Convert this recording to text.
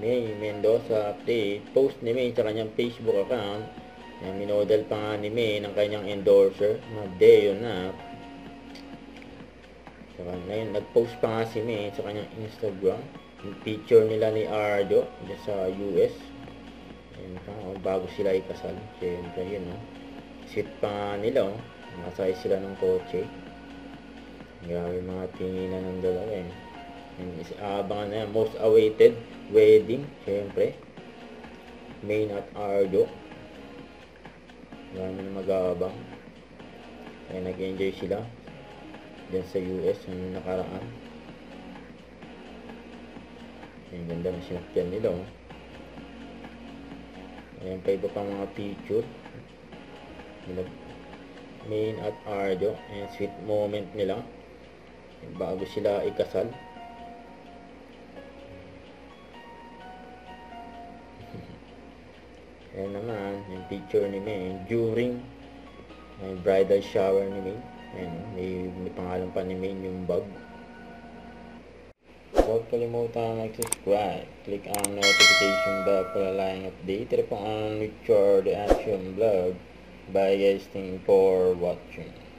Maine Mendoza update. Post ni Maine sa kanyang Facebook account. Minodel pa nga ni Maine ang kanyang endorser. Magdeyo na. Ngayon, nag-post pa nga si Maine sa kanyang Instagram. Yung picture nila ni Arjo dyan sa US. Bago sila ikasal. Siyempre, yun. Sweet pa nga nila. Masaya sila ng kotse. Grabe mga tinginan ng dalawa abangan na yan, most awaited wedding, syempre Maine at Arjo. Marami na mag-aabang kaya nag-enjoy sila dyan sa US yung nakaraan. Ang ganda na sinakyan nila ayan pa iba pang mga picture Maine at Arjo. Ayan, sweet moment nila bago sila ikasal. Ayan naman yung picture ni Maine during bridal shower ni Maine. Ayan, may pangalan pa ni Maine yung bag. Huwag kalimutan mag-subscribe, click ang notification bell para laging updated po ang future reaction vlog. Bye guys, thank you for watching.